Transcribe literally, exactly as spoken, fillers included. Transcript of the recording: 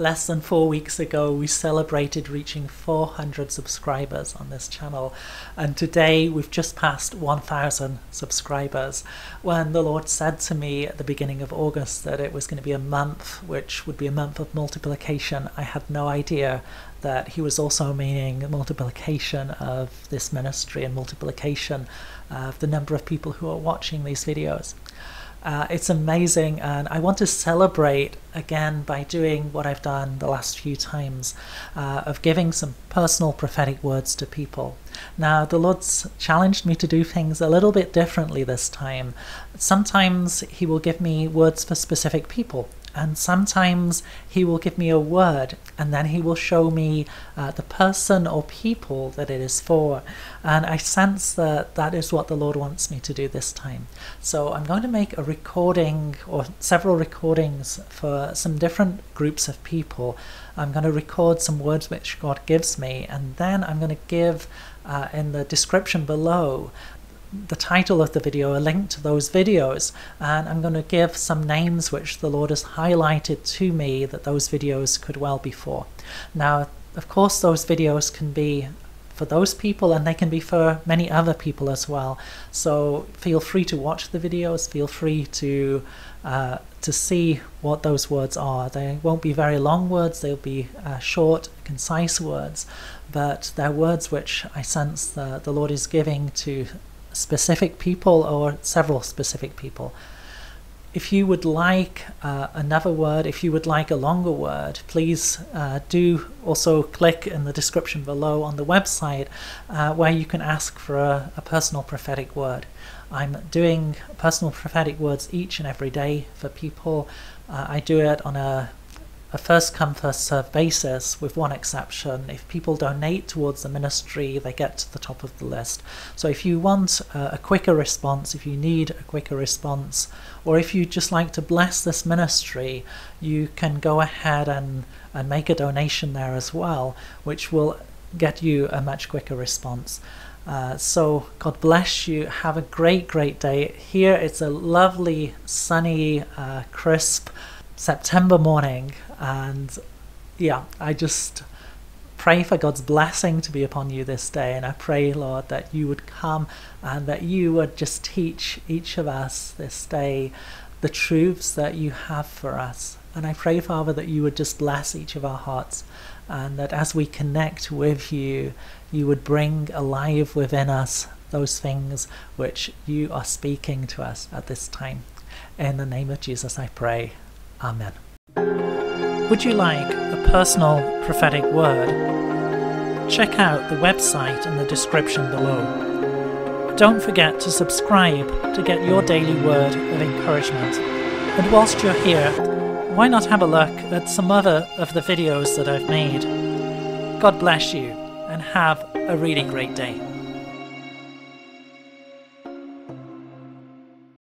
Less than four weeks ago, we celebrated reaching four hundred subscribers on this channel, and today we've just passed one thousand subscribers. When the Lord said to me at the beginning of August that it was going to be a month which would be a month of multiplication, I had no idea that he was also meaning multiplication of this ministry and multiplication of the number of people who are watching these videos. Uh, it's amazing, and I want to celebrate again by doing what I've done the last few times uh, of giving some personal prophetic words to people. Now, the Lord's challenged me to do things a little bit differently this time. Sometimes he will give me words for specific people, and sometimes he will give me a word and then he will show me uh, the person or people that it is for. And I sense that that is what the Lord wants me to do this time. So I'm going to make a recording or several recordings for some different groups of people. I'm going to record some words which God gives me, and then I'm going to give uh, in the description below the title of the video, a link to those videos, and I'm going to give some names which the Lord has highlighted to me that those videos could well be for. Now, of course, those videos can be for those people, and they can be for many other people as well. So feel free to watch the videos, feel free to uh, to see what those words are. They won't be very long words, they'll be uh, short, concise words, but they're words which I sense the, the Lord is giving to specific people or several specific people. If you would like uh, another word, if you would like a longer word, please uh, do also click in the description below on the website uh, where you can ask for a, a personal prophetic word. I'm doing personal prophetic words each and every day for people. Uh, I do it on a a first come first serve basis, with one exception. If people donate towards the ministry, they get to the top of the list. So if you want a quicker response, if you need a quicker response, or if you just like to bless this ministry, you can go ahead and, and make a donation there as well, which will get you a much quicker response. Uh, so God bless you. Have a great, great day. Here it's a lovely, sunny, uh, crisp September morning, and yeah, I just pray for God's blessing to be upon you this day, and I pray, Lord, that you would come and that you would just teach each of us this day the truths that you have for us. And I pray, Father, that you would just bless each of our hearts, and that as we connect with you, you would bring alive within us those things which you are speaking to us at this time. In the name of Jesus I pray. Amen. Would you like a personal prophetic word? Check out the website in the description below. Don't forget to subscribe to get your daily word of encouragement. And whilst you're here, why not have a look at some other of the videos that I've made? God bless you, and have a really great day.